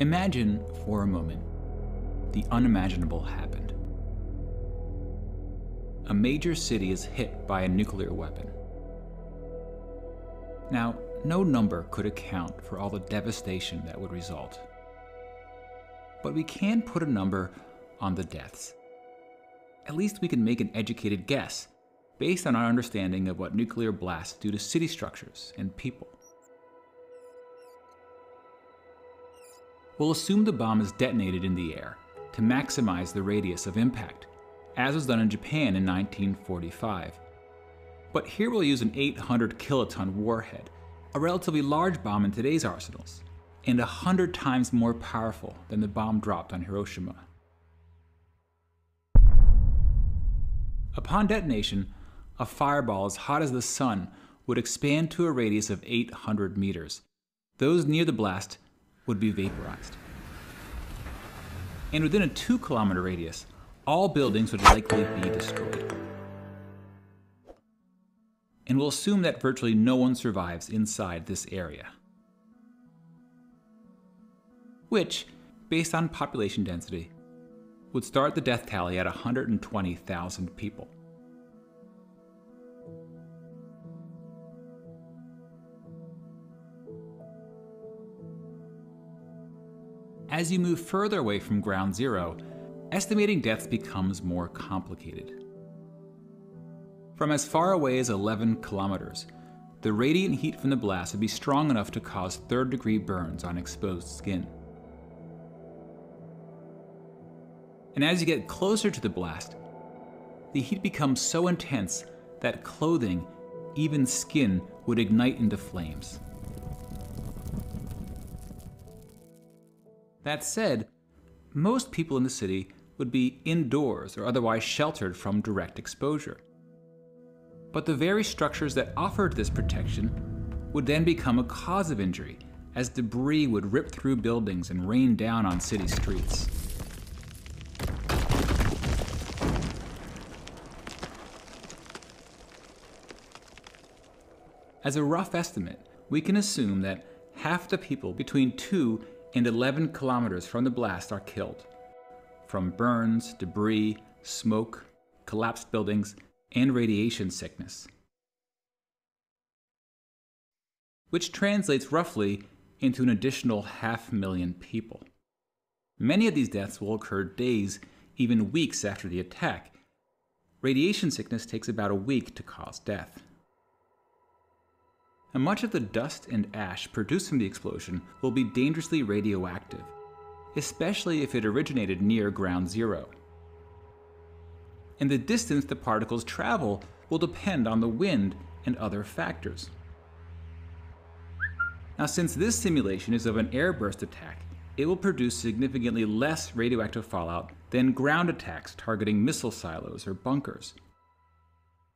Imagine for a moment the unimaginable happened. A major city is hit by a nuclear weapon. Now, no number could account for all the devastation that would result. But we can put a number on the deaths. At least we can make an educated guess based on our understanding of what nuclear blasts do to city structures and people. We'll assume the bomb is detonated in the air to maximize the radius of impact, as was done in Japan in 1945. But here we'll use an 800 kiloton warhead, a relatively large bomb in today's arsenals, and 100 times more powerful than the bomb dropped on Hiroshima. Upon detonation, a fireball as hot as the sun would expand to a radius of 800 meters. Those near the blast would be vaporized. And within a 2 kilometer radius, all buildings would likely be destroyed. And we'll assume that virtually no one survives inside this area, which, based on population density, would start the death tally at 120,000 people. As you move further away from ground zero, estimating deaths becomes more complicated. From as far away as 11 kilometers, the radiant heat from the blast would be strong enough to cause third-degree burns on exposed skin. And as you get closer to the blast, the heat becomes so intense that clothing, even skin, would ignite into flames. That said, most people in the city would be indoors or otherwise sheltered from direct exposure. But the very structures that offered this protection would then become a cause of injury, as debris would rip through buildings and rain down on city streets. As a rough estimate, we can assume that half the people between 2 and 11 kilometers from the blast are killed, from burns, debris, smoke, collapsed buildings, and radiation sickness, which translates roughly into an additional 500,000 people. Many of these deaths will occur days, even weeks after the attack. Radiation sickness takes about a week to cause death. And much of the dust and ash produced from the explosion will be dangerously radioactive, especially if it originated near ground zero. And the distance the particles travel will depend on the wind and other factors. Now, since this simulation is of an airburst attack, it will produce significantly less radioactive fallout than ground attacks targeting missile silos or bunkers.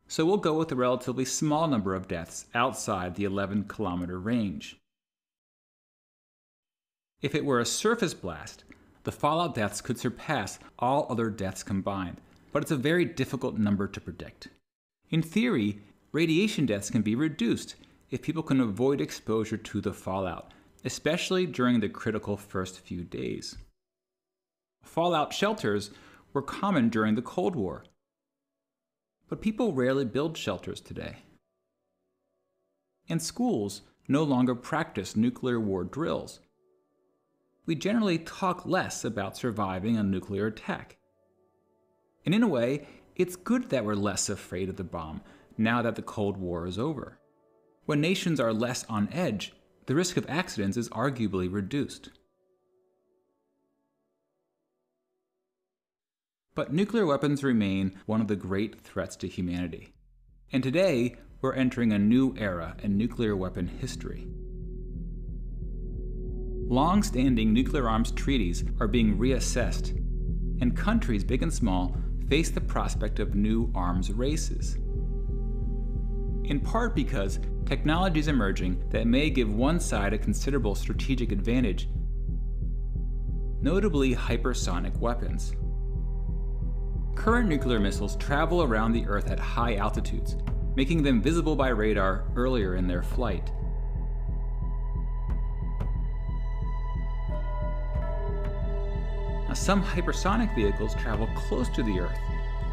So we'll go with a relatively small number of deaths outside the 11-kilometer range. If it were a surface blast, the fallout deaths could surpass all other deaths combined, but it's a very difficult number to predict. In theory, radiation deaths can be reduced if people can avoid exposure to the fallout, especially during the critical first few days. Fallout shelters were common during the Cold War, but people rarely build shelters today. And schools no longer practice nuclear war drills. We generally talk less about surviving a nuclear attack. And in a way, it's good that we're less afraid of the bomb now that the Cold War is over. When nations are less on edge, the risk of accidents is arguably reduced. But nuclear weapons remain one of the great threats to humanity. And today, we're entering a new era in nuclear weapon history. Long-standing nuclear arms treaties are being reassessed, and countries big and small face the prospect of new arms races. In part because technology is emerging that may give one side a considerable strategic advantage, notably hypersonic weapons. Current nuclear missiles travel around the Earth at high altitudes, making them visible by radar earlier in their flight. Some hypersonic vehicles travel close to the Earth,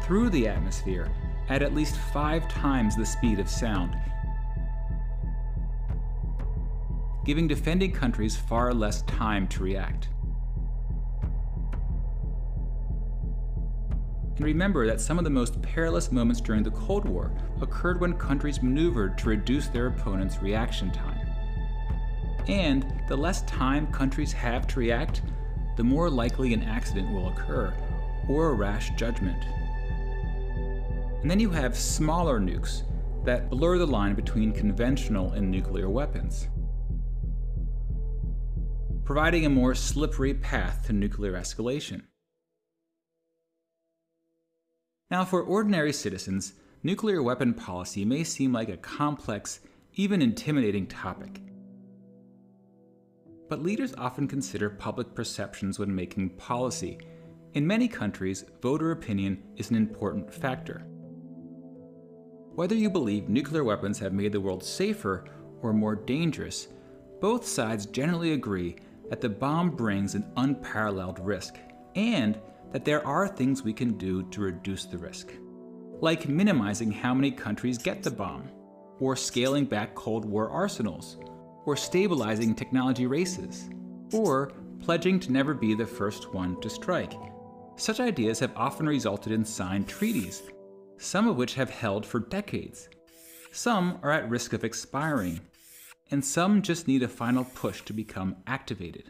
through the atmosphere, at least 5 times the speed of sound, giving defending countries far less time to react. And remember that some of the most perilous moments during the Cold War occurred when countries maneuvered to reduce their opponents' reaction time. And the less time countries have to react, the more likely an accident will occur, or a rash judgment. And then you have smaller nukes that blur the line between conventional and nuclear weapons, providing a more slippery path to nuclear escalation. Now, for ordinary citizens, nuclear weapon policy may seem like a complex, even intimidating topic. But leaders often consider public perceptions when making policy. In many countries, voter opinion is an important factor. Whether you believe nuclear weapons have made the world safer or more dangerous, both sides generally agree that the bomb brings an unparalleled risk, and that there are things we can do to reduce the risk, like minimizing how many countries get the bomb, or scaling back Cold War arsenals, or stabilizing technology races, or pledging to never be the first one to strike. Such ideas have often resulted in signed treaties, some of which have held for decades. Some are at risk of expiring, and some just need a final push to become activated.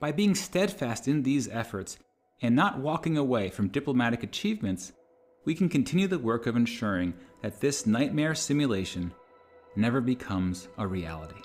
By being steadfast in these efforts and not walking away from diplomatic achievements, we can continue the work of ensuring that this nightmare simulation never becomes a reality.